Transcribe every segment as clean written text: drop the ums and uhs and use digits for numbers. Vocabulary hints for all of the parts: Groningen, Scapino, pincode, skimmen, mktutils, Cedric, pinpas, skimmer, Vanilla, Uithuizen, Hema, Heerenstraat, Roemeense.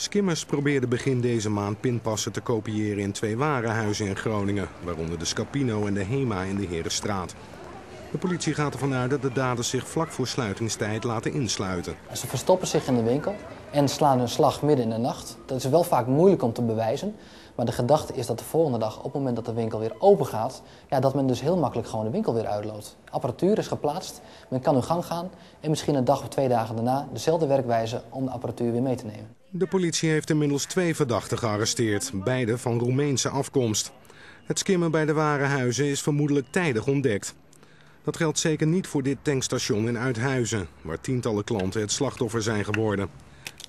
Skimmers probeerde begin deze maand pinpassen te kopiëren in 2 warenhuizen in Groningen, waaronder de Scapino en de Hema in de Heerenstraat. De politie gaat ervan uit dat de daders zich vlak voor sluitingstijd laten insluiten. Ze verstoppen zich in de winkel en slaan hun slag midden in de nacht. Dat is wel vaak moeilijk om te bewijzen, maar de gedachte is dat de volgende dag, op het moment dat de winkel weer open gaat, ja, dat men dus heel makkelijk gewoon de winkel weer uitloopt. Apparatuur is geplaatst, men kan hun gang gaan en misschien een dag of 2 dagen daarna dezelfde werkwijze om de apparatuur weer mee te nemen. De politie heeft inmiddels 2 verdachten gearresteerd, beide van Roemeense afkomst. Het skimmen bij de warenhuizen is vermoedelijk tijdig ontdekt. Dat geldt zeker niet voor dit tankstation in Uithuizen, waar tientallen klanten het slachtoffer zijn geworden.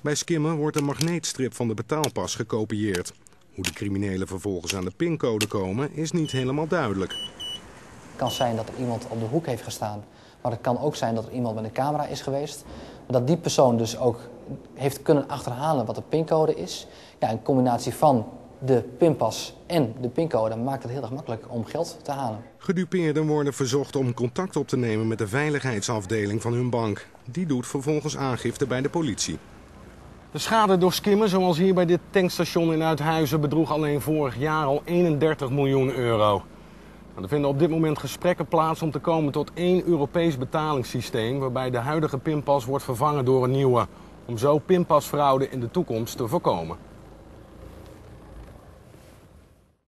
Bij skimmen wordt een magneetstrip van de betaalpas gekopieerd. Hoe de criminelen vervolgens aan de pincode komen is niet helemaal duidelijk. Het kan zijn dat er iemand op de hoek heeft gestaan, maar het kan ook zijn dat er iemand met een camera is geweest. Dat die persoon dus ook heeft kunnen achterhalen wat de pincode is. Ja, een combinatie van de pinpas en de pincode maakt het heel erg makkelijk om geld te halen. Gedupeerden worden verzocht om contact op te nemen met de veiligheidsafdeling van hun bank. Die doet vervolgens aangifte bij de politie. De schade door skimmen, zoals hier bij dit tankstation in Uithuizen, bedroeg alleen vorig jaar al 31 miljoen euro. Er vinden op dit moment gesprekken plaats om te komen tot één Europees betalingssysteem, waarbij de huidige pinpas wordt vervangen door een nieuwe, om zo pinpasfraude in de toekomst te voorkomen.